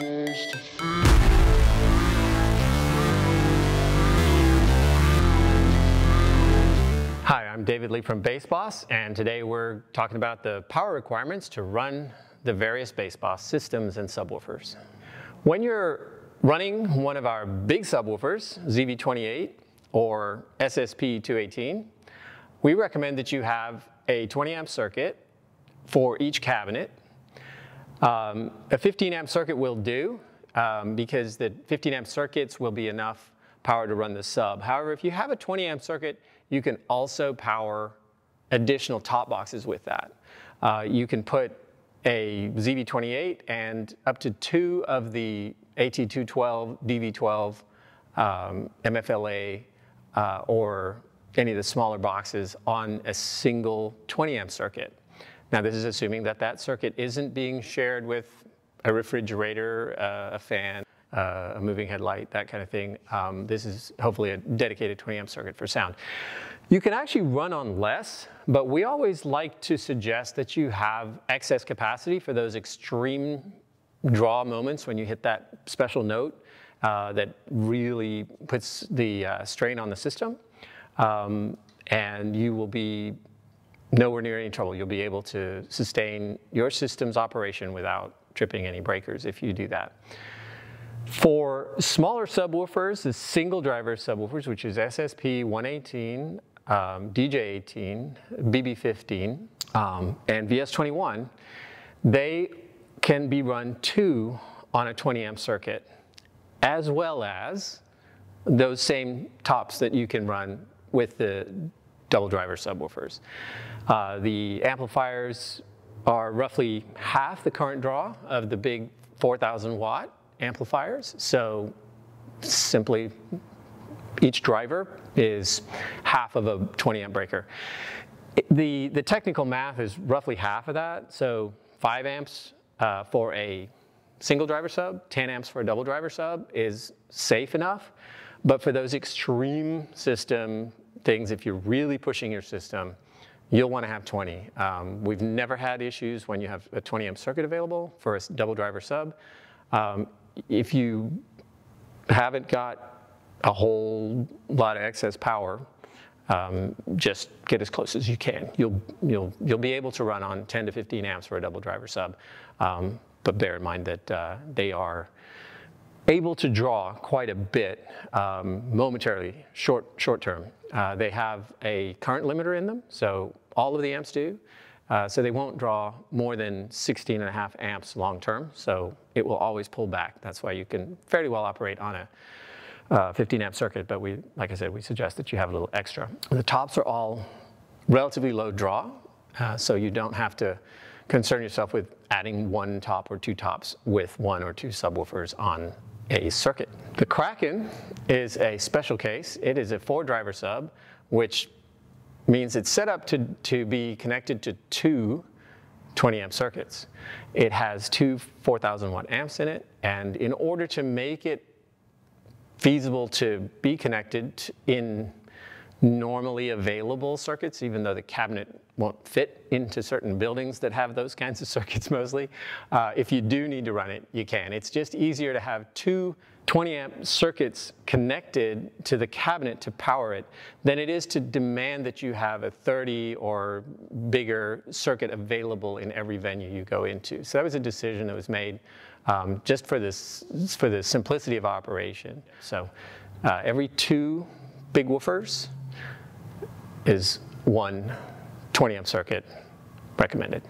supposed to feel. Hi, I'm David Lee from BASSBOSS, and today we're talking about the power requirements to run the various BASSBOSS systems and subwoofers. When you're running one of our big subwoofers, ZV28 or SSP218, we recommend that you have a 20 amp circuit for each cabinet. A 15 amp circuit will do because the 15 amp circuits will be enough power to run the sub. However, if you have a 20 amp circuit, you can also power additional top boxes with that. You can put a ZV28 and up to two of the AT212, DV12, MFLA, or any of the smaller boxes on a single 20 amp circuit. Now this is assuming that that circuit isn't being shared with a refrigerator, a fan, a moving headlight, that kind of thing. This is hopefully a dedicated 20 amp circuit for sound. You can actually run on less, but we always like to suggest that you have excess capacity for those extreme draw moments when you hit that special note that really puts the strain on the system, and you will be nowhere near any trouble. You'll be able to sustain your system's operation without tripping any breakers if you do that. For smaller subwoofers, the single driver subwoofers, which is SSP118, DJ18, BB15, and VS21, they can be run two on a 20 amp circuit, as well as those same tops that you can run with the double driver subwoofers. The amplifiers are roughly half the current draw of the big 4,000 watt amplifiers, so simply each driver is half of a 20 amp breaker. The technical math is roughly half of that, so 5 amps for a single driver sub, 10 amps for a double driver sub is safe enough, but for those extreme system things, if you're really pushing your system, you'll want to have 20. We've never had issues when you have a 20 amp circuit available for a double driver sub. If you haven't got a whole lot of excess power, just get as close as you can. You'll be able to run on 10 to 15 amps for a double driver sub, but bear in mind that they are able to draw quite a bit momentarily, short term. They have a current limiter in them, so all of the amps do. So they won't draw more than 16.5 amps long term, so it will always pull back. That's why you can fairly well operate on a 15 amp circuit, but we, like I said, we suggest that you have a little extra. The tops are all relatively low draw, so you don't have to concern yourself with adding one top or two tops with one or two subwoofers on a circuit. The Kraken is a special case. It is a 4-driver sub, which means it's set up to be connected to two 20 amp circuits. It has two 4,000 watt amps in it, and in order to make it feasible to be connected in normally available circuits, even though the cabinet won't fit into certain buildings that have those kinds of circuits mostly, if you do need to run it, you can. It's just easier to have two 20 amp circuits connected to the cabinet to power it than it is to demand that you have a 30 or bigger circuit available in every venue you go into. So that was a decision that was made just for the simplicity of operation. So every two big woofers is one 20 amp circuit recommended.